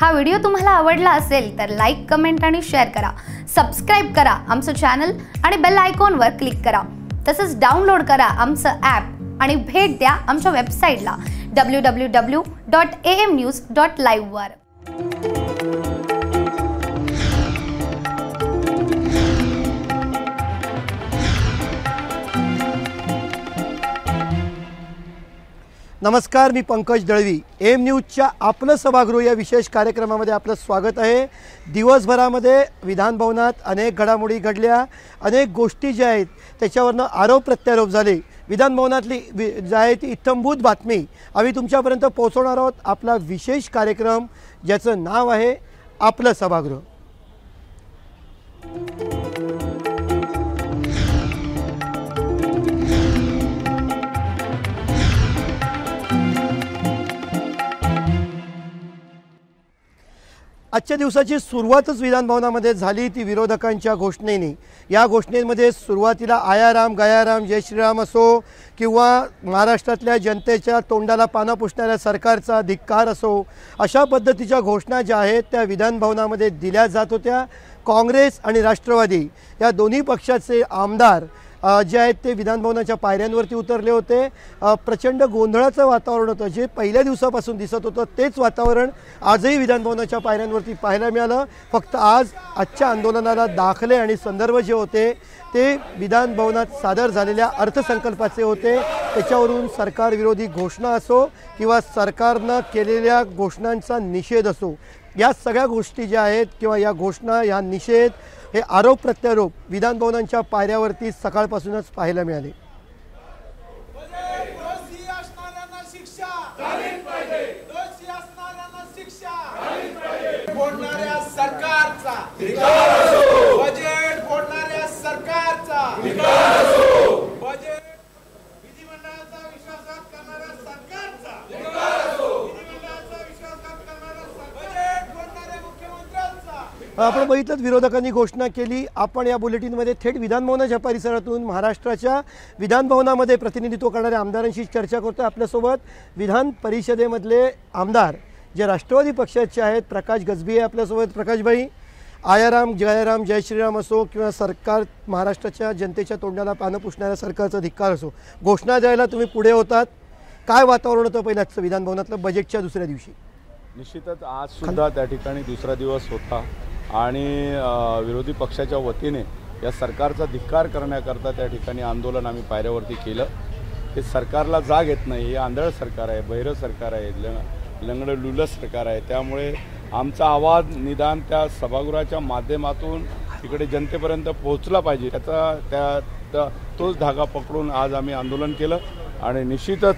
हा व्हिडिओ तुम्हाला आवडला असेल तर लाईक, कमेंट आणि शेअर करा, सबस्क्राइब करा आमचं चॅनल आणि बेल आयकॉनवर क्लिक करा। तसंच डाउनलोड करा आमचं ॲप आणि भेट द्या आमच्या वेबसाईटला www.amnews.live वर। नमस्कार, मी पंकज दळवी। एम न्यूजच्या आपलं सभागृह या विशेष कार्यक्रमामध्ये आपलं स्वागत आहे। दिवसभरामध्ये विधानभवनात अनेक घडामोडी घडल्या, अनेक गोष्टी ज्या आहेत त्याच्यावरनं आरोप प्रत्यारोप झाले। विधानभवनातली जी आहे ती इत्थंभूत बातमी आम्ही तुमच्यापर्यंत पोहोचवणार आहोत। आपला विशेष कार्यक्रम ज्याचं नाव आहे आपलं सभागृह। आजच्या दिवसाची सुरुवातच विधानभवनामध्ये झाली ती विरोधकांच्या घोषणेने। या घोषणेमध्ये सुरुवातीला आयाराम गायाराम जय श्रीराम असो किंवा महाराष्ट्रातल्या जनतेच्या तोंडाला पानं पुसणाऱ्या सरकारचा धिक्कार असो, अशा पद्धतीच्या घोषणा ज्या आहेत त्या विधानभवनामध्ये दिल्या जात होत्या। काँग्रेस आणि राष्ट्रवादी या दोन्ही पक्षाचे आमदार जे आहेत ते विधानभवनाच्या पायऱ्यांवरती उतरले होते। प्रचंड गोंधळाचं वातावरण होतं, जे पहिल्या दिवसापासून दिसत होतं तेच वातावरण आजही विधानभवनाच्या पायऱ्यांवरती पाहायला मिळालं। फक्त आजच्या आंदोलनाला दाखले आणि संदर्भ जे होते ते विधानभवनात सादर झालेल्या अर्थसंकल्पाचे होते। त्याच्यावरून सरकारविरोधी घोषणा असो किंवा सरकारनं केलेल्या घोषणांचा निषेध असो, या सगळ्या गोष्टी ज्या आहेत किंवा या घोषणा, या निषेध, हे आरोप प्रत्यारोप विधानभवनांच्या पायऱ्यावरती सकाळपासूनच पाहायला मिळाले। आपण बघितलं विरोधकांनी घोषणा केली। आपण या बुलेटिनमध्ये थेट विधानभवनाच्या परिसरातून महाराष्ट्राच्या विधानभवनामध्ये प्रतिनिधित्व करणाऱ्या आमदारांशी चर्चा करतोय। आपल्यासोबत विधान परिषदेमधले आमदार जे राष्ट्रवादी पक्षाचे आहेत प्रकाश गजबी आहे आपल्यासोबत। प्रकाशभाई, आयाराम जयाराम जय श्रीराम असो किंवा सरकार महाराष्ट्राच्या जनतेच्या तोंडाला पानं पुसणाऱ्या सरकारचा धिक्कार असो, घोषणा द्यायला तुम्ही पुढे होतात। काय वातावरण होतं पहिल्याच विधानभवनातलं बजेटच्या दुसऱ्या दिवशी? निश्चितच आजसुद्धा त्या ठिकाणी दुसरा दिवस होता आणि विरोधी पक्षाच्या वतीने या सरकारचा धिक्कार करण्याकरता त्या ठिकाणी आंदोलन आम्ही पायऱ्यावरती केलं। ते सरकारला जाग येत नाही, हे आंधळ सरकार आहे, बहिरं सरकार आहे, लंगडं लुलं सरकार आहे। त्यामुळे आमचा आवाज निदान त्या सभागृहाच्या माध्यमातून तिकडे जनतेपर्यंत पोहोचला पाहिजे, त्याचा तोच धागा पकडून आज आम्ही आंदोलन केलं। आणि निश्चितच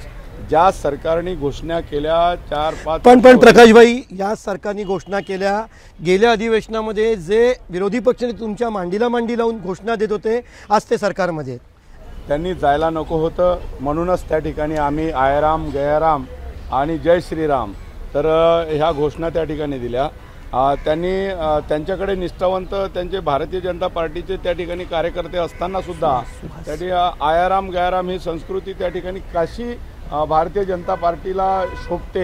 ज्या सरकारने घोषणा केल्या 4-5 पण प्रकाशभाई, या सरकारने घोषणा केल्या गेल्या अधिवेशनामध्ये जे विरोधी पक्षाने तुमच्या मांडीला मांडी लावून घोषणा देत होते, आज ते सरकारमध्ये त्यांनी जायला नको होतं। म्हणूनच त्या ठिकाणी आम्ही आयाराम गयाराम आणि जय श्रीराम तर ह्या घोषणा त्या ठिकाणी दिल्या। त्यांनी त्यांच्याकडे निष्ठावंत त्यांचे भारतीय जनता पार्टीचे त्या ठिकाणी कार्यकर्ते असतानासुद्धा त्या ठिकाणी आयाराम गयाराम ही संस्कृती त्या ठिकाणी काशी भारतीय जनता पार्टीला शोभते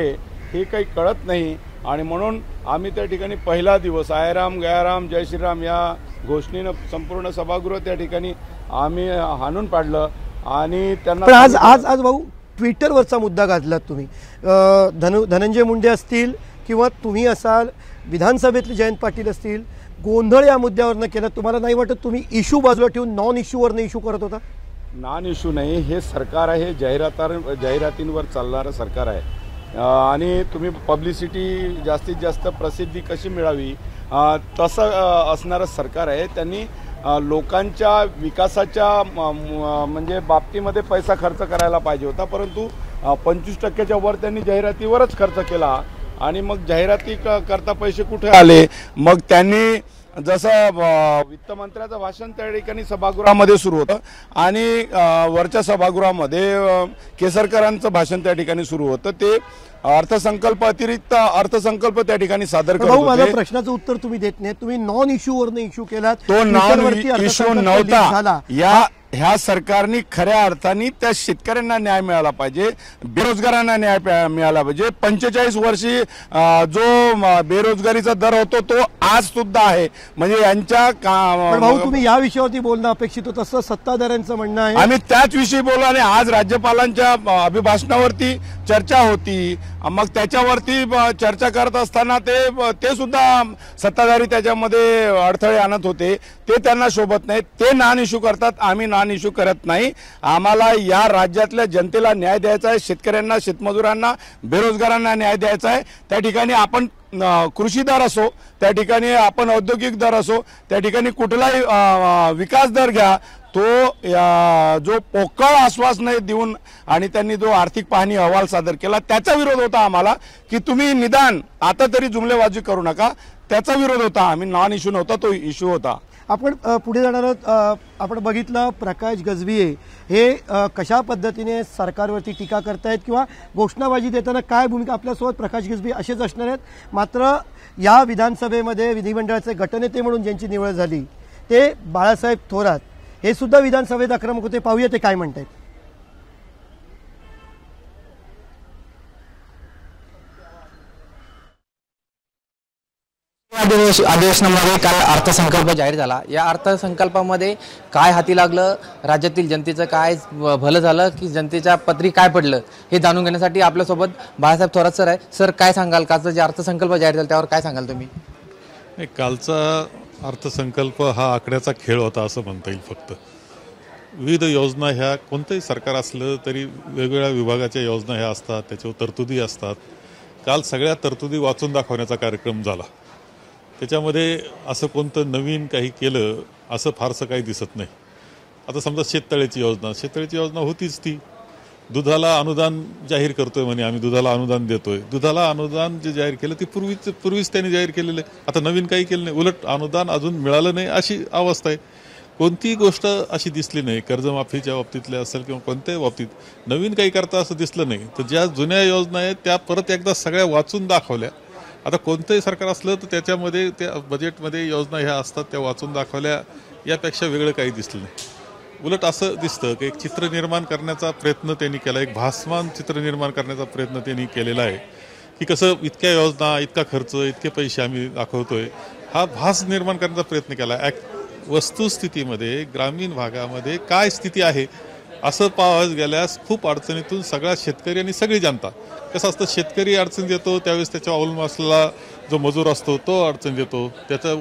हे काही कळत नाही। आणि म्हणून आम्ही त्या ठिकाणी पहिला दिवस आयाराम गयाराम जय श्रीराम या घोषणेनं संपूर्ण सभागृह त्या ठिकाणी आम्ही हाणून पाडलं। आणि त्यांना आज आज आज भाऊ ट्विटरवरचा मुद्दा गाजलात तुम्ही, धनंजय मुंडे असतील किंवा तुम्ही असाल, विधानसभेतले जयंत पाटील असतील, गोंधळ या मुद्द्यावरनं केला। तुम्हाला नाही वाटत तुम्ही इश्यू बाजूला ठेवून नॉन इश्यूवरनं इश्यू करत होता? नॉन इश्यू नाही, हे सरकार आहे, जाहिरातींवर चालणारं सरकार आहे। आणि तुम्ही पब्लिसिटी जास्तीत जास्त प्रसिद्धी कशी मिळावी तसं असणारं सरकार आहे। त्यांनी लोकांच्या विकासाच्या म्हणजे बाबतीमध्ये पैसा खर्च करायला पाहिजे होता, परंतु 25%च्या वर त्यांनी जाहिरातीवरच खर्च केला। आणि मग जाहिराती करता पैसे कुठे आले? मग त्यांनी जसं वित्तमंत्र्याचं भाषण त्या ठिकाणी सभागृहामध्ये सुरू होतं आणि वरच्या सभागृहामध्ये केसरकरांचं भाषण त्या ठिकाणी सुरू होतं, ते अर्थसंकल्प अतिरिक्त अर्थसंकल्प त्या ठिकाणी सादर करतो। माझ्या प्रश्नाचं उत्तर तुम्ही देत नाही, तुम्ही नॉन इश्यूवरने इश्यू केलात, तो नॉन इश्यू नव्हता। ह्या सरकारने खऱ्या अर्थाने त्या शेतकऱ्यांना न्याय मिळाला पाहिजे, बेरोजगारांना न्याय मिळाला पाहिजे। 45 वर्षी जो बेरोजगारीचा दर होतो तो आज सुद्धा आहे, म्हणजे यांच्या भाऊ तुम्ही या विषयावरती बोलणं अपेक्षित होतं असं सत्ताधाऱ्यांचं म्हणणं आहे। आम्ही त्याच विषयी बोललो आणि आज राज्यपालांच्या अभिभाषणावरती चर्चा होती, मग त्याच्यावरती चर्चा करत असताना ते सुद्धा सत्ताधारी त्याच्यामध्ये अडथळे आणत होते, ते त्यांना शोभत नाही, ते नॉन इश्यू करतात। आम्ही नॉन इश्यू करत नाही, आम्हाला या राज्यातल्या जनतेला न्याय द्यायचा आहे, शेतकऱ्यांना, शेतमजुरांना, बेरोजगारांना न्याय द्यायचा आहे। त्या ठिकाणी आपण कृषी दर असो, त्या ठिकाणी आपण औद्योगिक दर असो, त्या ठिकाणी कुठलाही विकास दर घ्या, तो जो पोकळ आश्वासन देऊन आणि त्यांनी जो आर्थिक पाहणी अहवाल सादर केला त्याचा विरोध होता आम्हाला, की तुम्ही निदान आता तरी जुमलेबाजी करू नका, त्याचा विरोध होता। आम्ही नॉन इश्यू नव्हता, तो इश्यू होता। आपण पुढे जाणार आहोत। आपण बघितलं प्रकाश गजभिये हे कशा पद्धतीने सरकारवरती टीका करतायत किंवा घोषणाबाजी देताना काय भूमिका, आपल्यासोबत प्रकाश गजभिये असेच असणार आहेत। मात्र या विधानसभेमध्ये विधिमंडळाचे गटनेते म्हणून ज्यांची निवड झाली ते बाळासाहेब थोरात हे सुद्धा विधानसभेत आक्रमक होते, पाहूया ते काय म्हणतात। अधिवेशनामध्ये काल अर्थसंकल्प जाहीर झाला, या अर्थसंकल्पामध्ये काय हाती लागलं, राज्यातील जनतेचं काय भलं झालं की जनतेच्या पत्री काय पडलं हे जाणून घेण्यासाठी आपल्यासोबत बाळासाहेब थोरात सर आहे। सर काय सांगाल, कालचा जे अर्थसंकल्प जाहीर झाला त्यावर काय सांगाल तुम्ही? कालचा अर्थसंकल्प हा आकड्याचा खेळ होता असं म्हणता येईल। फक्त विविध योजना ह्या कोणतंही सरकार असलं तरी वेगवेगळ्या विभागाच्या योजना ह्या असतात, त्याच्यावर तरतुदी असतात। काल सगळ्या तरतुदी वाचून दाखवण्याचा कार्यक्रम झाला, त्याच्यामध्ये असं कोणतं नवीन काही केलं असं फारसं काही दिसत नाही। आता समजा शेततळ्याची योजना होतीच, ती दुधाला अनुदान जाहीर करतोय म्हणे, आम्ही दुधाला अनुदान देतोय। दुधाला अनुदान जे जाहीर केलं ते पूर्वीच त्यांनी जाहीर केलेलं आहे, आता नवीन काही केलं नाही, उलट अनुदान अजून मिळालं नाही अशी अवस्था आहे। कोणतीही गोष्ट अशी दिसली नाही, कर्जमाफीच्या बाबतीतल्या असेल किंवा कोणत्याही बाबतीत नवीन काही करता असं दिसलं नाही। तर ज्या जुन्या योजना आहेत त्या परत एकदा सगळ्या वाचून दाखवल्या। आता कोणतंही सरकार असलं तर त्याच्यामध्ये त्या बजेटमध्ये योजना ह्या असतात त्या वाचून दाखवल्या, यापेक्षा वेगळं काही दिसलं नाही। उलट असं दिसतं की एक चित्र निर्माण करण्याचा प्रयत्न त्यांनी केला, एक भासमान चित्र निर्माण करण्याचा प्रयत्न त्यांनी केलेला आहे, की कसं इतक्या योजना, इतका खर्च, इतके पैसे आम्ही दाखवतोय, हा भास निर्माण करण्याचा प्रयत्न केला। वस्तुस्थितीमध्ये ग्रामीण भागामध्ये काय स्थिती आहे असं पाहायला गेल्यास खूप अडचणीतून सगळा शेतकरी आणि सगळी जनता, कसं असतं शेतकरी अडचणीत येतो त्यावेळेस त्याच्या अवलंबून असलेला जो मजूर असतो तो अडचणीत येतो, त्याचा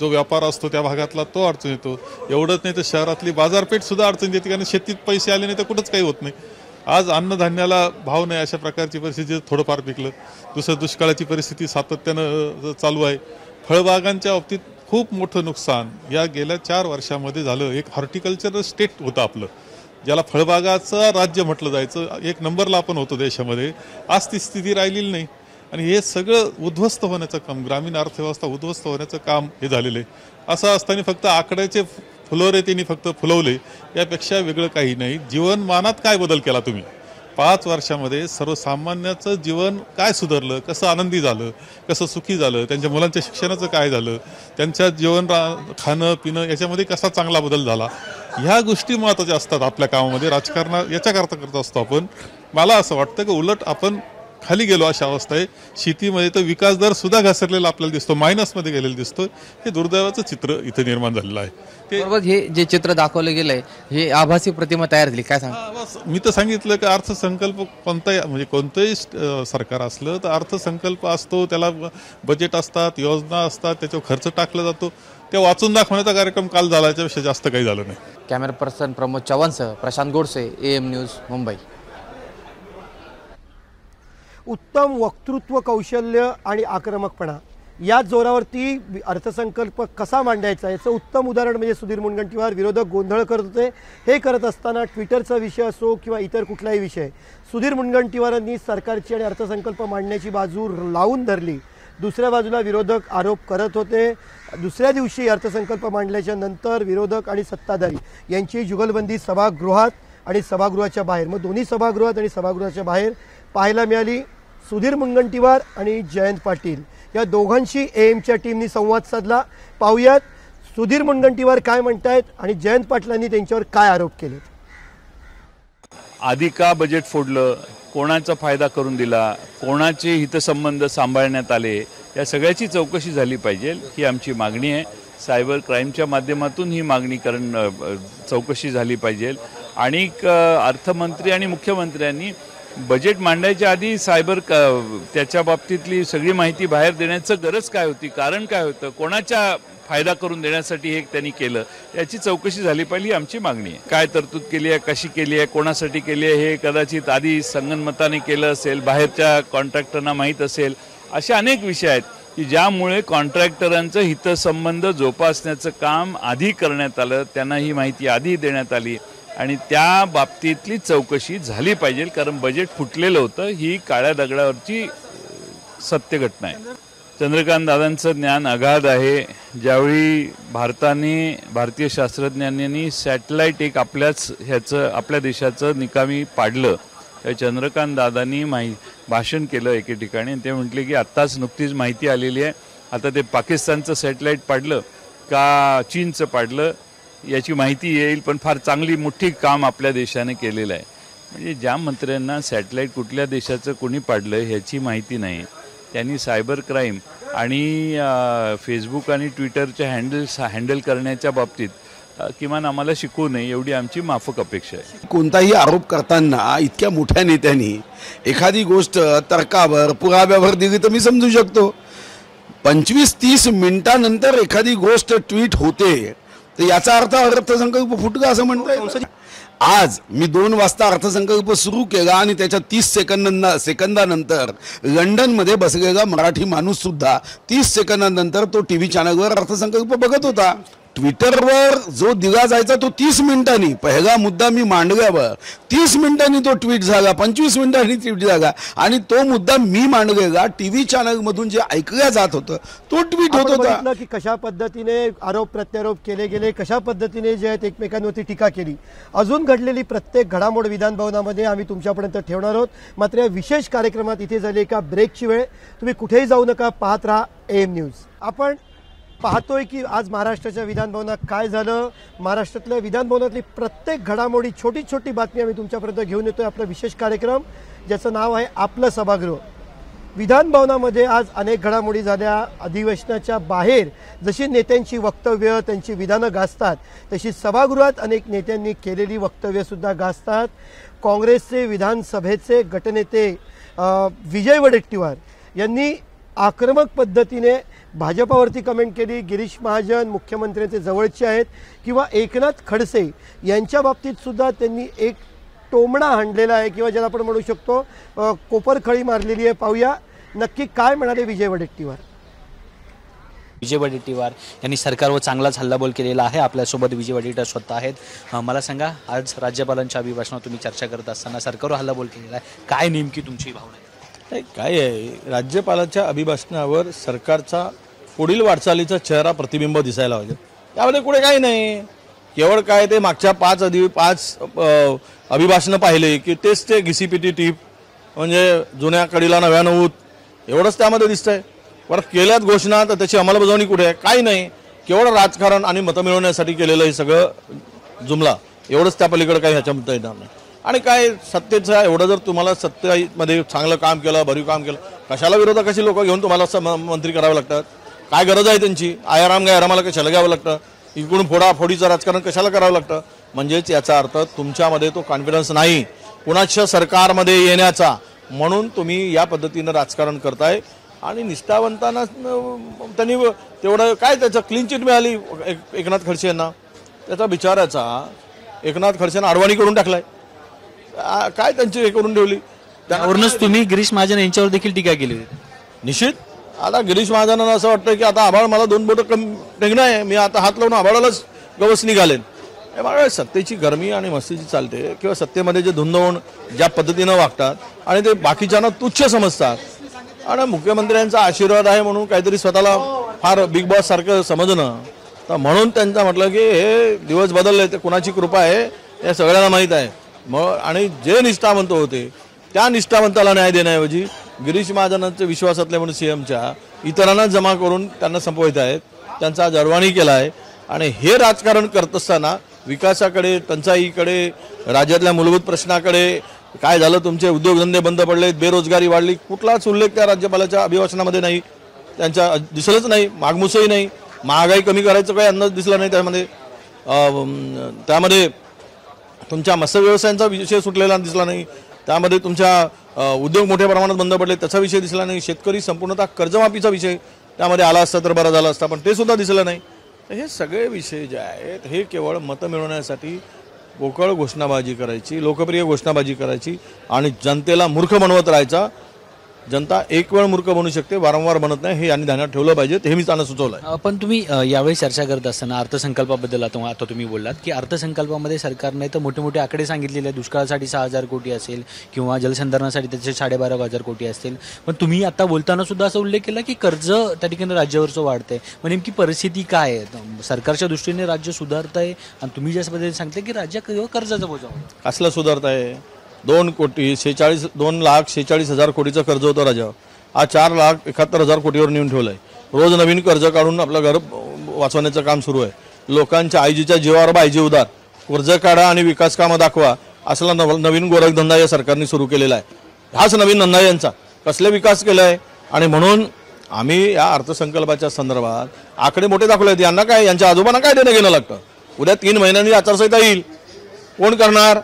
जो व्यापार असतो त्या भागातला तो अडचणीत येतो। एवढंच नाही तर शहरातली बाजारपेठसुद्धा अडचणीत येते, कारण शेतीत पैसे आले नाही तर कुठंच काही होत नाही। आज अन्नधान्याला भाव नाही अशा प्रकारची परिस्थिती, थोडंफार पिकलं, दुसरं दुष्काळाची परिस्थिती सातत्यानं चालू आहे। फळबागांच्या बाबतीत खूप मोठं नुकसान या गेल्या 4 वर्षामध्ये झालं। एक हॉर्टिकल्चरल स्टेट होतं आपलं, ज्याला फळबागाचं राज्य म्हटलं जायचं, एक नंबरला आपण होतो देशामध्ये, आज ती स्थिती राहिलेली नाही। आणि हे सगळं उद्ध्वस्त होण्याचं काम, ग्रामीण अर्थव्यवस्था उद्ध्वस्त होण्याचं काम हे झालेलं आहे। असं असताना फक्त आकड्याचे फुलोरे त्यांनी फक्त फुलवले, यापेक्षा वेगळं काही नाही। जीवनमानात काय बदल केला तुम्ही 5 वर्षामध्ये, सर्वसामान्याचं जीवन काय सुधारलं, कसं आनंदी झालं, कसं सुखी झालं, त्यांच्या मुलांच्या शिक्षणाचं काय झालं, त्यांच्या जीवन खाणं पिणं याच्यामध्ये कसा चांगला बदल झाला, ह्या गोष्टी महत्त्वाच्या असतात आपल्या कामामध्ये। राजकारणा याच्याकरता करत असतो आपण, मला असं वाटतं की उलट आपण खाली गेलो अशा अवस्था आहे। शेतीमध्ये तर विकास दर सुद्धा घसरलेला आपल्याला दिसतो, मायनसमध्ये गेलेला दिसतो, हे दुर्दैवाचं चित्र इथे निर्माण झालेलं आहे। ते बरोबर हे जे चित्र दाखवलं गेलंय हे आभासी प्रतिमा तयार झाली, काय सांग? मी तर सांगितलं की अर्थसंकल्प कोणताही, म्हणजे कोणतंही सरकार असलं तर अर्थसंकल्प असतो, त्याला बजेट असतात, योजना असतात, त्याच्यावर खर्च टाकला जातो, ते वाचून दाखवण्याचा कार्यक्रम काल झाला, याच्यापेक्षा जास्त काही झालं नाही। कॅमेरा पर्सन प्रमोद चव्हाणसह प्रशांत गोडसे, AM न्यूज, मुंबई। उत्तम वक्तृत्व कौशल्य आणि आक्रमकपणा या जोरावरती अर्थसंकल्प कसा मांडायचा याचं उत्तम उदाहरण म्हणजे सुधीर मुनगंटीवार। विरोधक गोंधळ करत होते, हे करत असताना ट्विटरचा विषय असो किंवा इतर कुठलाही विषय, सुधीर मुनगंटीवारांनी सरकारची आणि अर्थसंकल्प मांडण्याची बाजू लावून धरली। दुसऱ्या बाजूला विरोधक आरोप करत होते, दुसऱ्या दिवशी अर्थसंकल्प मांडल्याच्या नंतर विरोधक आणि सत्ताधारी यांची जुगलबंदी सभागृहात आणि सभागृहाच्या बाहेर, मग दोन्ही सभागृहात आणि सभागृहाच्या बाहेर पाहायला मिळाली। सुधीर मुनगंटीवार आणि जयंत पाटील या दोघांशी एएमच्या टीमने संवाद साधला। पाहूयात सुधीर मुनगंटीवार काय म्हणतायत आणि जयंत पाटलांनी त्यांच्यावर काय आरोप केले। आधी का बजेट फोडलं, कोणाचा फायदा करून दिला, कोणाचे हितसंबंध सांभाळण्यात आले, या सगळ्याची चौकशी झाली पाहिजे ही आमची मागणी आहे। सायबर क्राईमच्या माध्यमातून ही मागणी चौकशी झाली पाहिजे आणि अर्थमंत्री आणि मुख्यमंत्र्यांनी बजेट मांडायच्या आधी सायबर त्याच्या बाबतीतली सगळी माहिती बाहेर देण्याचं गरज काय होती, कारण काय होतं, कोणाचा फायदा करून देण्यासाठी हे त्यांनी केलं, याची चौकशी झाली पाहिजे आमची मागणी आहे। काय तरतूद केली आहे, कशी केली आहे, कोणासाठी केली आहे, हे कदाचित आधी संगनमताने केलं असेल, बाहेरच्या कॉन्ट्रॅक्टरना माहीत असेल, असे अनेक विषय आहेत की ज्यामुळे कॉन्ट्रॅक्टरांचं हितसंबंध जोपासण्याचं काम आधी करण्यात आलं, त्यांना ही माहिती आधी देण्यात आली आणि त्या बाबतीतली चौकशी झाली पाहिजे, कारण बजेट फुटलेलं होतं ही काळ्या दगडावरची सत्य घटना आहे। चंद्रकांत दादांचं ज्ञान अगाध आहे। ज्यावेळी भारतीय शास्त्रज्ञांनी सॅटेलाईट एक आपल्या देशाचं निकामी पाडलं, त्या चंद्रकांत दादांनी भाषण केलं एके ठिकाणी, ते म्हटले की आत्ताच नुकतीच माहिती आलेली आहे, आता ते पाकिस्तानचं सॅटेलाईट पाडलं का चीनचं पाडलं याची माहिती येईल, पण फार चांगली मोठी काम आपल्या देशाने केलेलं आहे। म्हणजे ज्या मंत्र्यांना सॅटेलाईट कुठल्या देशाचं कोणी पाडलं ह्याची माहिती नाही, त्यांनी सायबर क्राईम आणि फेसबुक आणि ट्विटरचे हँडल करण्याच्या बाबतीत किमान आम्हाला शिकवू नये एवढी आमची माफक अपेक्षा आहे। कोणताही आरोप करताना इतक्या मोठ्या नेत्यांनी एखादी गोष्ट तर्कावर पुराव्यावर दिली तर मी समजू शकतो, 25-30 मिनिटांनंतर एखादी गोष्ट ट्विट होते तर याचा अर्थ अर्थसंकल्प फुटला असं म्हणतात। आज मी 2 वाजता अर्थसंकल्प सुरू केला आणि त्याच्या 30 सेकंदानंतर लंडनमध्ये बसलेला मराठी माणूससुद्धा 30 सेकंदानंतर तो TV चॅनलवर अर्थसंकल्प बघत होता। ट्विटरवर जो दिला जायचा तो 30 मिनिटांनी पहिला मुद्दा मी मांडल्यावर 30 मिनिटांनी तो ट्विट झाला, 25 मिनिटांनी ट्विट झाला आणि तो मुद्दा मी मांडलेला TV चॅनलमधून जे ऐकल्या जात होतं तो ट्विट होत होता। की कशा पद्धतीने आरोप प्रत्यारोप केले गेले, कशा पद्धतीने जे आहेत एकमेकांवरती टीका केली। अजून घडलेली प्रत्येक घडामोड विधानभवनामध्ये आम्ही तुमच्यापर्यंत ठेवणार आहोत। मात्र या विशेष कार्यक्रमात इथे झाली एका ब्रेकची वेळ, तुम्ही कुठेही जाऊ नका, पाहत राहा AM न्यूज। आपण पाहतोय की आज महाराष्ट्राच्या विधानभवनात काय झालं, महाराष्ट्रातल्या विधानभवनातली प्रत्येक घडामोडी छोटी छोटी बातमी आम्ही तुमच्यापर्यंत घेऊन येतोय। आपला विशेष कार्यक्रम ज्याचं नाव आहे आपलं सभागृह। विधानभवनामध्ये आज अनेक घडामोडी झाल्या। अधिवेशनाच्या बाहेर जशी नेत्यांची वक्तव्य त्यांची विधानं गाजतात, तशी सभागृहात अनेक नेत्यांनी केलेली वक्तव्यसुद्धा गाजतात। काँग्रेसचे विधानसभेचे गटनेते विजय वडेट्टीवार यांनी आक्रमक पद्धतीने भाजपावरती कमेंट केली। गिरीश महाजन मुख्यमंत्र्यांचे जवळचे आहेत किंवा एकनाथ खडसे यांच्या बाबतीतसुद्धा त्यांनी एक टोमणा हाणलेला आहे किंवा ज्याला आपण म्हणू शकतो कोपरखळी मारलेली आहे। पाहूया नक्की काय म्हणाले विजय वडेट्टीवार यांनी सरकारवर चांगलाच हल्लाबोल केलेला आहे। आपल्यासोबत विजय वडेट्टीवार स्वतः आहेत। मला सांगा, आज राज्यपालांच्या अभिभाषणावर तुम्ही चर्चा करत असताना सरकारवर हल्लाबोल केलेला आहे, काय नेमकी तुमची भावना आहे? काय आहे, राज्यपालाच्या अभिभाषणावर सरकारचा पुढील वाटचालीचा चेहरा प्रतिबिंब दिसायला पाहिजे, त्यामध्ये कुठे काही नाही। केवळ काय ते मागच्या 5 अभिभाषणं पाहिले की तेच ते घिसीपिटी टीप, म्हणजे जुन्या कडीला नव्या नवूत, एवढंच त्यामध्ये दिसतंय। परत केल्यात घोषणा तर त्याची अंमलबजावणी कुठे आहे, काही नाही। केवळ राजकारण आणि मतं मिळवण्यासाठी केलेलं हे सगळं जुमला, एवढंच, त्या पलीकडे काही ह्याच्या म्हणता येणार नाही। आणि काय सत्तेचा एवढं, जर तुम्हाला सत्तेमध्ये चांगलं काम केलं, भरीव काम केलं, कशाला विरोधा कशी लोक घेऊन तुम्हाला मंत्री करावे लागतात? काय गरज आहे त्यांची? आयाराम गायरामाला कशाला घ्यावं लागतं? इकडून फोडाफोडीचं राजकारण कशाला करावं लागतं? म्हणजेच याचा अर्थ तुमच्यामध्ये तो कॉन्फिडन्स नाही कुणाच्या सरकारमध्ये येण्याचा, म्हणून तुम्ही या पद्धतीनं राजकारण करताय। आणि निष्ठावंतांना त्यांनी तेवढं काय, त्याचं क्लीन चिट मिळाली एकनाथ खडसे यांना, त्याचा बिचाराचा एकनाथ खडसेंना अडवाणी करून टाकला आहे। काय त्यांची हे करून ठेवली, त्यावरूनच तुम्ही गिरीश महाजन यांच्यावर देखील टीका केली होती। निश्चित आता गिरीश महाजनांना असं वाटतं की आता आभाळ मला 2 बोटं कमी टेकणं आहे, मी आता हात लावून आभाळालाच गवस निघालेन। हे सत्तेची गरमी आणि मस्तीची चालते किंवा सत्तेमध्ये जे धुंदवून ज्या पद्धतीनं वागतात आणि ते बाकीच्यांना तुच्छ समजतात आणि मुख्यमंत्र्यांचा आशीर्वाद आहे म्हणून काहीतरी स्वतःला फार बिग बॉस सारखं समजणं, तर म्हणून त्यांचं म्हटलं की हे दिवस बदलले, ते कुणाची कृपा आहे हे सगळ्यांना माहीत आहे। मग आणि जे निष्ठावंत होते त्या निष्ठावंताला न्याय देण्याऐवजी गिरीश महाजनांच्या विश्वासातले म्हणून सीएमच्या इतरांना जमा करून त्यांना संपवित आहेत, त्यांचा जरवाणी केला आहे। आणि हे राजकारण करत असताना विकासाकडे, टंचाईकडे, राज्यातल्या मूलभूत प्रश्नाकडे, काय झालं तुमचे उद्योगधंदे बंद पडलेत, बेरोजगारी वाढली, कुठलाच उल्लेख त्या राज्यपालाच्या अभिभाषणामध्ये नाही, त्यांचा दिसलंच नाही, मागमुसही नाही, महागाई कमी करायचं काही अंदाज दिसला नाही, त्यामध्ये तुमच्या मत्स्य व्यवसायांचा विषय सुटलेला दिसला नाही, त्यामध्ये तुमच्या उद्योग मोठ्या प्रमाणात बंद पडले त्याचा विषय दिसला नाही, शेतकरी संपूर्णतः कर्जमाफीचा विषय त्यामध्ये आला असता तर बरा झाला असता, पण ते सुद्धा दिसलं नाही। हे सगळे विषय जे आहेत हे केवळ मतं मिळवण्यासाठी पोकळ घोषणाबाजी करायची, लोकप्रिय घोषणाबाजी करायची आणि जनतेला मूर्ख बनवत राहायचा। जनता एक वेळ मूर्ख बनू शकते, वारंवार बनत नाही, हे यांनी ध्यानात ठेवलं पाहिजे, हे मी त्यांना सुचवलंय। पण तुम्ही यावेळी चर्चा करत असताना अर्थसंकल्पाबद्दल आता तुम्ही बोललात की अर्थसंकल्पामध्ये सरकारने तर मोठे मोठे आकडे सांगितलेले आहेत, दुष्काळासाठी 6,000 कोटी असेल किंवा जलसंधारणासाठी त्याचे 12,500 कोटी असतील, पण तुम्ही आता बोलताना सुद्धा असा उल्लेख केला की कर्ज त्या ठिकाणी राज्यावरचं वाढतंय, मग नेमकी परिस्थिती काय आहे? सरकारच्या दृष्टीने राज्य सुधारतंय आणि तुम्ही ज्या पद्धतीने सांगताय की राज्य कर्जाचा बोजा कसला सुधारतंय? 2,46,00,000 कोटीचं कर्ज होतं राज्यावर, आज 4,71,000 कोटीवर नेऊन ठेवलं आहे। रोज नवीन कर्ज काढून आपलं घर वाचवण्याचं काम सुरू आहे। लोकांच्या आयजीच्या जीवावर बायजी उदार, कर्ज काढा आणि विकास कामं दाखवा असला नवीन गोरखधंदा या सरकारने सुरू केलेला आहे। हाच नवीन धंदा यांचा, कसले विकास केला आहे? आणि म्हणून आम्ही या अर्थसंकल्पाच्या संदर्भात आकडे मोठे दाखवले आहेत। यांना काय, यांच्या आजोबांना काय देणं घेणं लागतं? उद्या 3 महिन्यांनी आचारसंहिता येईल, कोण करणार?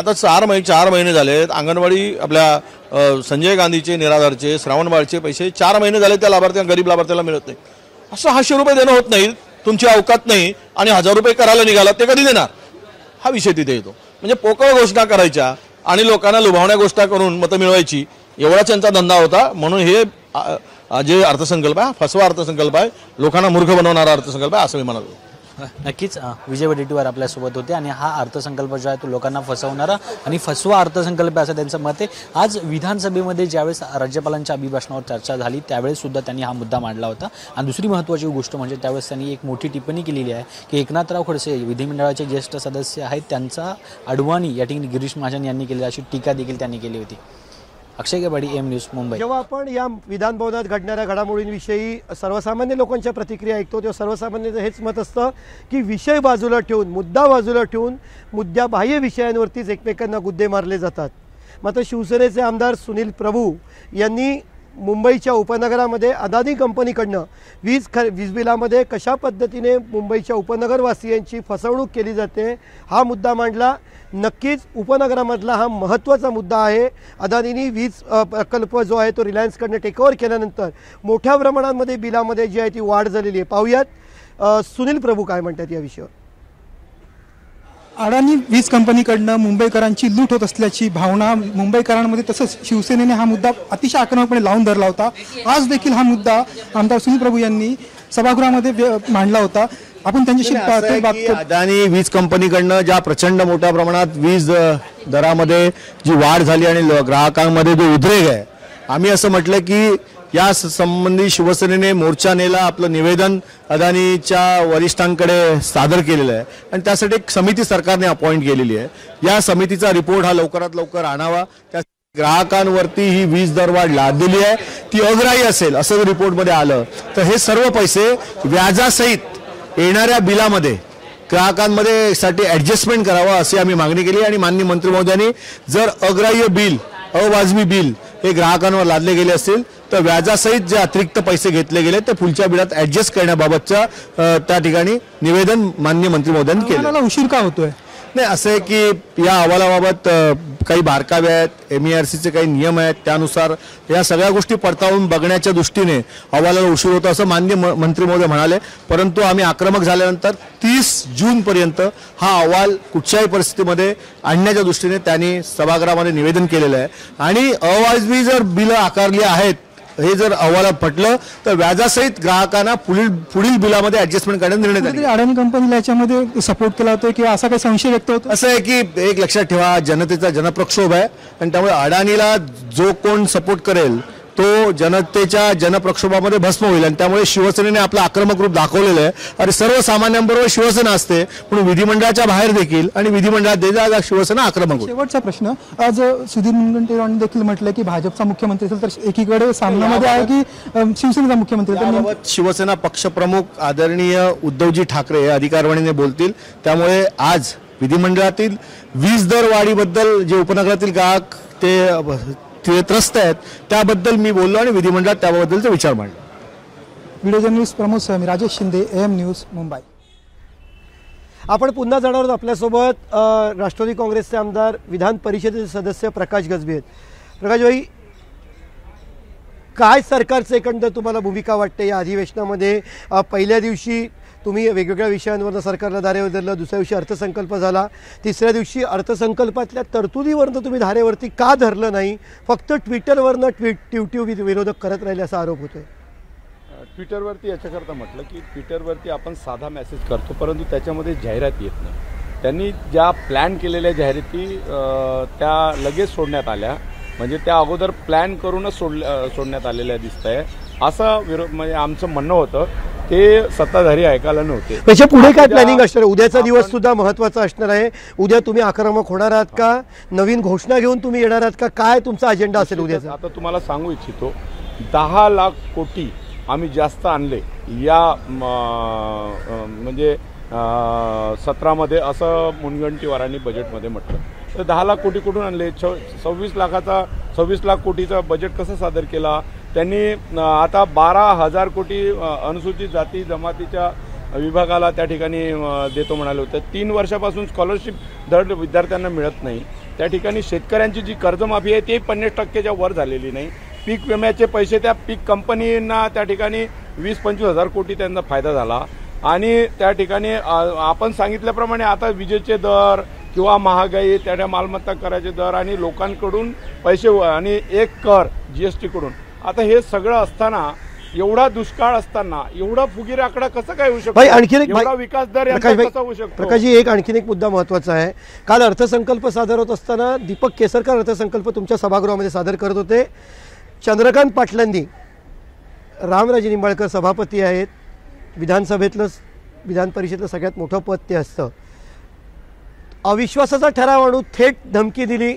आता 4 महिने झालेत, अंगणवाडी आपल्या संजय गांधीचे, निराधारचे, श्रावणबाळचे पैसे 4 महिने झाले त्या लाभार्थ्यांना, गरीब लाभार्थ्याला मिळत नाही। असं 500 रुपये देणं होत नाही, तुमची अवकात नाही आणि 1000 रुपये करायला निघाला, ते कधी देणार? हा विषय तिथे येतो। म्हणजे पोकळ घोषणा करायच्या आणि लोकांना लुभावण्या गोष्टी करून मतं मिळवायची, एवढाच यांचा धंदा होता। म्हणून हे जे अर्थसंकल्प आहे फसवा अर्थसंकल्प आहे, लोकांना मूर्ख बनवणारा अर्थसंकल्प आहे असं मी म्हणालो। नक्कीच विजय वडेट्टीवार आपल्यासोबत होते आणि हा अर्थसंकल्प जो आहे तो लोकांना फसवणारा आणि फसवा अर्थसंकल्प असं त्यांचं मत आहे। आज विधानसभेमध्ये ज्यावेळेस राज्यपालांच्या अभिभाषणावर चर्चा झाली त्यावेळेस सुद्धा त्यांनी हा मुद्दा मांडला होता। आणि दुसरी महत्त्वाची गोष्ट म्हणजे त्यावेळेस त्यांनी एक मोठी टिप्पणी केलेली आहे की एकनाथराव खडसे विधिमंडळाचे ज्येष्ठ सदस्य आहेत, त्यांचा अडवाणी या ठिकाणी गिरीश महाजन यांनी केलेली अशी टीका देखील त्यांनी केली होती। Akshay Gabadi, AM news, Mumbai. जेव्हा आपण या विधानभवनात घडणाऱ्या घडामोडींविषयी सर्वसामान्य लोकांच्या प्रतिक्रिया ऐकतो तेव्हा सर्वसामान्यांचं हेच मत असतं की विषय बाजूला ठेवून, मुद्दा बाजूला ठेवून मुद्द्याबाह्य विषयांवरतीच एकमेकांना गुद्दे मारले जातात। मात्र शिवसेनेचे आमदार सुनील प्रभू यांनी मुंबईच्या उपनगरामध्ये अदानी कंपनीकडनं वीज बिलामध्ये कशा पद्धतीने मुंबईच्या उपनगरवासियांची फसवणूक केली जाते हा मुद्दा मांडला। नक्कीच उपनगरामधला हा महत्त्वाचा मुद्दा आहे। अदानीनी वीज प्रकल्प जो आहे तो रिलायन्सकडनं टेकओव्हर केल्यानंतर मोठ्या प्रमाणामध्ये बिलामध्ये जी आहे ती वाढ झालेली आहे। पाहूयात सुनील प्रभू काय म्हणतात या विषयावर। अडाणी वीज कंपनीकडनं मुंबईकरांची लूट होत असल्याची भावना मुंबईकरांमध्ये, तसंच शिवसेनेने हा मुद्दा अतिशय आक्रमकपणे लावून धरला होता। आज देखील हा मुद्दा आमदार सुनील प्रभू यांनी सभागृहामध्ये मांडला होता। आपण त्यांच्याशी अडाणी वीज कंपनीकडनं ज्या प्रचंड मोठ्या प्रमाणात वीज दरामध्ये जी वाढ झाली आणि ग्राहकांमध्ये जो उद्रेक आहे, आम्ही असं म्हटलं की या संबंधी शिवसेनेने मोर्चा नेला, आपलं निवेदन अदानीच्या वरिष्ठांकडे सादर केलेलं आहे आणि त्यासाठी एक समिती सरकारने अपॉइंट केलेली आहे। या समितीचा रिपोर्ट हा लवकरात लवकर आणावा, त्या ग्राहकांवरती ही वीज दरवाढ लादलेली आहे ती अग्राही असेल असं रिपोर्टमध्ये आलं तर हे सर्व पैसे व्याजासहित येणाऱ्या बिलामध्ये ग्राहकांमध्ये साठी ॲडजस्टमेंट करावा अशी आम्ही मागणी केली। आणि माननीय मंत्री महोदयांनी जर अग्राह्य बिल, अवाजवी बिल हे ग्राहकांवर लादले गेले असतील तर व्याजासहित जे अतिरिक्त पैसे घेतले गेले ते पुढच्या बिलात ॲडजस्ट करण्याबाबतच्या त्या ठिकाणी निवेदन माननीय मंत्री महोदयांनी केलं। उशीर का होतोय? नाही, असं आहे की या अहवालाबाबत काही बारकावे आहेत, MERC चे काही नियम आहेत, त्यानुसार या सगळ्या गोष्टी पडताळून बघण्याच्या दृष्टीने अहवालाला उशीर होतो असं माननीय मंत्री महोदय म्हणाले। परंतु आम्ही आक्रमक झाल्यानंतर 30 जूनपर्यंत हा अहवाल कुठच्याही परिस्थितीमध्ये आणण्याच्या दृष्टीने त्यांनी सभागृहामध्ये निवेदन केलेलं आहे। आणि अवाजवी जर बिलं आकारली आहेत हे जर अहवालात पटलं तर व्याजासहित ग्राहकांना पुढील बिलामध्ये ऍडजस्टमेंट करण्याचा निर्णय झाला। अडाणी कंपनीला याच्यामध्ये सपोर्ट केला होता की असा काही संशय व्यक्त होतो? असं आहे की एक लक्षात ठेवा, जनतेचा जनप्रक्षोभ आहे आणि त्यामुळे अडाणीला जो कोण सपोर्ट करेल तो जनतेच्या जनप्रक्षोभामध्ये भस्म होईल आणि त्यामुळे शिवसेनेने आपला आक्रमक रूप दाखवलेलं आहे। आणि सर्वसामान्यांबरोबर शिवसेना असते पण विधिमंडळाच्या बाहेर देखील आणि विधिमंडळात शिवसेना आक्रमक होईल। शेवटचा प्रश्न, आज सुधीर मुनगंटीवार देखील म्हटलं की भाजपचा मुख्यमंत्री असेल तर एकीकडे सामनामध्ये आहे की शिवसेनेचा मुख्यमंत्री, तर शिवसेना पक्षप्रमुख आदरणीय उद्धवजी ठाकरे अधिकारवाणीने बोलतील। त्यामुळे आज विधिमंडळातील वीज दर वाढीबद्दल जे उपनगरातील गाहक ते त्रस्त आहेत त्याबद्दल मी बोललो आणि विधिमंडळात त्याबद्दलचा विचार मांडला। Video journalist Pramod Swami, Rajesh Shinde, AM news Mumbai. आपण पुन्हा जाणार आहोत आपल्यासोबत राष्ट्रवादी काँग्रेसचे आमदार विधान परिषदेचे सदस्य प्रकाश गजबे आहेत। प्रकाश भाई, काय सरकारचे एकंदर तुम्हाला भूमिका वाटते? या अधिवेशनामध्ये पहिल्या दिवशी तुम्ही वेगवेगळ्या विषयांवरनं सरकारला धारेवर धरलं, दुसऱ्या दिवशी अर्थसंकल्प झाला, तिसऱ्या दिवशी अर्थसंकल्पातल्या तरतुदीवरनं तुम्ही धारेवरती का धरलं नाही? फक्त ट्विटरवरनं ट्विट विरोधक करत राहिले असा आरोप होतोय। ट्विटरवरती याच्याकरता म्हटलं की ट्विटरवरती आपण साधा मेसेज करतो परंतु त्याच्यामध्ये जाहिरात येत नाही। त्यांनी ज्या प्लॅन केलेल्या जाहिराती त्या लगेच सोडण्यात आल्या, म्हणजे त्या अगोदर प्लॅन करूनच सोडण्यात आलेल्या दिसत आहे असं विरोध म्हणजे आमचं म्हणणं होतं। ते सत्ताधारी ऐकायला नव्हते। त्याच्या पुढे काय प्लॅनिंग असणार? उद्याचा दिवस सुद्धा महत्त्वाचा असणार आहे। उद्या तुम्ही आक्रमक होणार आहात का? नवीन घोषणा घेऊन तुम्ही येणार आहात का? काय तुमचा अजेंडा असेल उद्याचा? आता तुम्हाला सांगू इच्छितो 10 लाख कोटी आम्ही जास्त आणले या म्हणजे सत्रामध्ये असं मुनगंटीवारांनी बजेटमध्ये म्हटलं। तर 10 लाख कोटी कुठून आणले? 26 लाख कोटीचा बजेट कसं सादर केला त्यांनी? आता 12,000 कोटी अनुसूचित जाती जमातीच्या विभागाला त्या ठिकाणी देतो म्हणाले होते। 3 वर्षापासून स्कॉलरशिप दर विद्यार्थ्यांना मिळत नाही। त्या ठिकाणी शेतकऱ्यांची जी कर्जमाफी आहे ते 50%च्या वर झालेली नाही। पीक विम्याचे पैसे त्या पीक कंपनींना त्या ठिकाणी 20-25 हजार कोटी त्यांचा फायदा झाला। आणि त्या ठिकाणी आपण सांगितल्याप्रमाणे आता विजेचे दर किंवा महागाई त्या मालमत्ता कराचे दर आणि लोकांकडून पैसे आणि एक कर GST कडून आता हे सगळं असताना एवढा दुष्काळ असताना एवढा फुगीर आकडा कसा काय होऊ शकतो? एवढा विकास दर कसा होऊ शकतो? प्रकाशजी, एक आणखीन एक मुद्दा महत्त्वाचा आहे। काल अर्थसंकल्प सादर होत असताना दीपक केसरकर अर्थसंकल्प तुमच्या सभागृहामध्ये सादर करत होते। चंद्रकांत पाटलांनी, रामराजे निंबाळकर सभापती आहेत, विधानसभेतलं विधान परिषदेतलं सगळ्यात मोठं पद ते असतं, अविश्वासाचा ठराव आणून थेट धमकी दिली।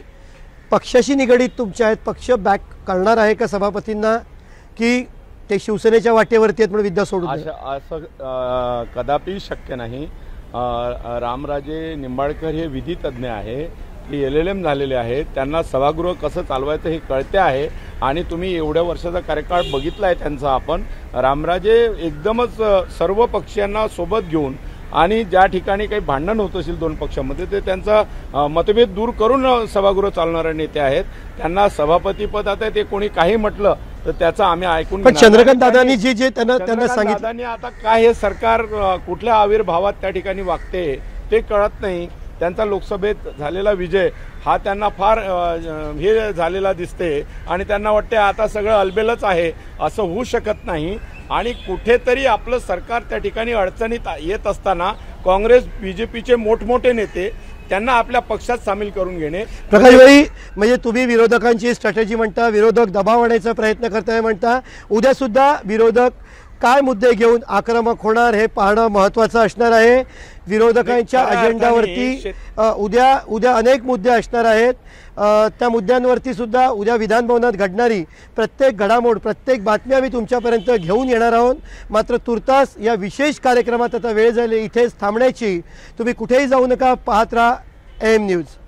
पक्षाशी निगडित तुमच्या आहेत, पक्ष बॅक करणार आहे का सभापतींना की ते शिवसेनेच्या वाटेवरती आहेत म्हणून विद्या सोडून? असं कदापि शक्य नाही। रामराजे निंबाळकर हे विधितज्ञ आहे, ते LLM झालेले आहेत, त्यांना सभागृह कसं चालवायचं हे कळते आहे। आणि तुम्ही एवढ्या वर्षाचा कार्यकाळ बघितला आहे त्यांचा। आपण रामराजे एकदमच सर्व पक्षांना सोबत घेऊन आणि ज्या ठिकाणी काही भांडण होत असेल दोन पक्षांमध्ये ते त्यांचा मतभेद दूर करून सभागृह चालणारे नेते आहेत। त्यांना सभापतीपद आता ते कोणी काही म्हटलं तर त्याचा आम्ही ऐकून, पण चंद्रकांत दादांनी जे जे त्यांना सांगितलं आता काय हे सरकार कुठल्या आविर्भावात त्या ठिकाणी वागते ते कळत नाही। त्यांचा लोकसभेत झालेला विजय हा त्यांना फार हे झालेला दिसते आणि त्यांना वाटते आता सगळं अलबेलच आहे, असं होऊ शकत नाही। आणि कुठेतरी आपलं सरकार त्या ठिकाणी अडचणीत येत असताना काँग्रेस BJPचे मोठमोठे नेते त्यांना आपल्या पक्षात सामील करून घेणे। प्रकाशभाई, म्हणजे तुम्ही विरोधकांची स्ट्रॅटेजी म्हणता, विरोधक दबाव आणायचा प्रयत्न करताय म्हणता, उद्यासुद्धा विरोधक काय मुद्दे घेऊन आक्रमक होणार हे पाहणं महत्त्वाचं असणार आहे। विरोधकांच्या अजेंडावरती उद्या अनेक मुद्दे असणार आहेत, त्या मुद्द्यांवरती सुद्धा उद्या विधानभवनात घडणारी प्रत्येक घडामोड, प्रत्येक बातमी आम्ही तुमच्यापर्यंत घेऊन येणार आहोत। मात्र तुर्तास या विशेष कार्यक्रमात आता वेळ झाली, इथेच थांबण्याची। तुम्ही कुठेही जाऊ नका, पाहत राहा AM न्यूज।